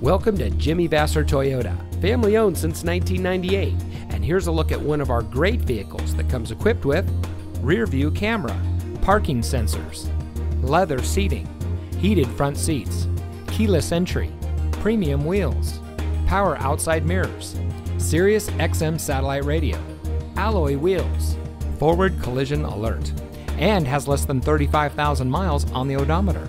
Welcome to Jimmy Vasser Toyota, family owned since 1998, and here's a look at one of our great vehicles that comes equipped with rear view camera, parking sensors, leather seating, heated front seats, keyless entry, premium wheels, power outside mirrors, Sirius XM satellite radio, alloy wheels, forward collision alert, and has less than 35,000 miles on the odometer.